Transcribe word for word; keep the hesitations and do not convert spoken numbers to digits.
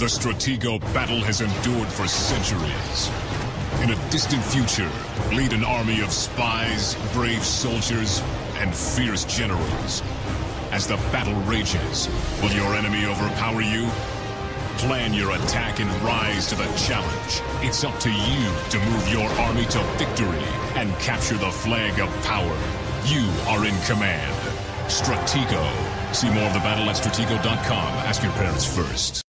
The Stratego battle has endured for centuries. In a distant future, lead an army of spies, brave soldiers, and fierce generals. As the battle rages, will your enemy overpower you? Plan your attack and rise to the challenge. It's up to you to move your army to victory and capture the flag of power. You are in command. Stratego. See more of the battle at stratego dot com. Ask your parents first.